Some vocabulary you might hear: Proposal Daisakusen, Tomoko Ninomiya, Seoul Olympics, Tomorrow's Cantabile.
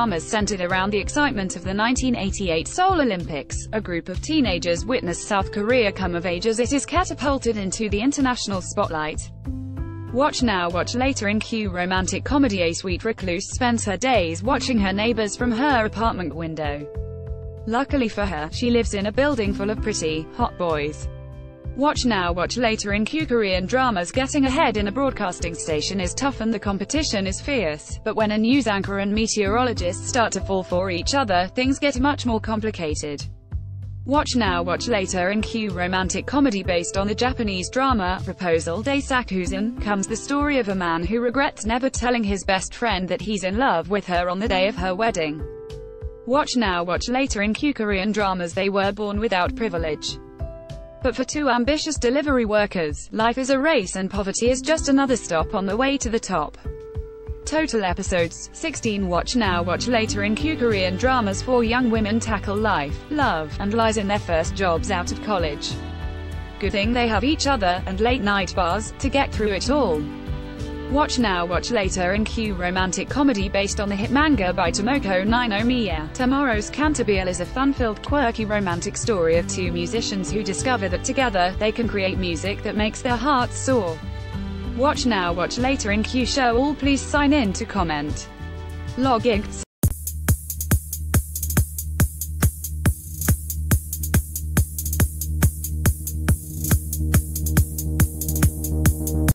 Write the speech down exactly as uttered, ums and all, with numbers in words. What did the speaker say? dramas centered around the excitement of the nineteen eighty-eight Seoul Olympics. A group of teenagers witness South Korea come of age as it is catapulted into the international spotlight. Watch now, watch later. In Q romantic comedy, a sweet recluse spends her days watching her neighbors from her apartment window. Luckily for her, she lives in a building full of pretty, hot boys. Watch now, watch later. In Q Korean dramas, getting ahead in a broadcasting station is tough and the competition is fierce, but when a news anchor and meteorologist start to fall for each other, things get much more complicated. Watch now, watch later. In Q romantic comedy based on the Japanese drama Proposal Daisakusen, comes the story of a man who regrets never telling his best friend that he's in love with her on the day of her wedding. Watch now, watch later. In Q Korean dramas, they were born without privilege, but for two ambitious delivery workers, life is a race and poverty is just another stop on the way to the top. Total episodes, sixteen. Watch now, watch later. In Q Korean dramas, four young women tackle life, love, and lies in their first jobs out of college. Good thing they have each other, and late night bars, to get through it all. Watch now, watch later. In Q romantic comedy based on the hit manga by Tomoko Ninomiya, Tomorrow's Cantabile is a fun-filled, quirky romantic story of two musicians who discover that together, they can create music that makes their hearts soar. Watch now, watch later. In Q show all, please sign in to comment. Log in.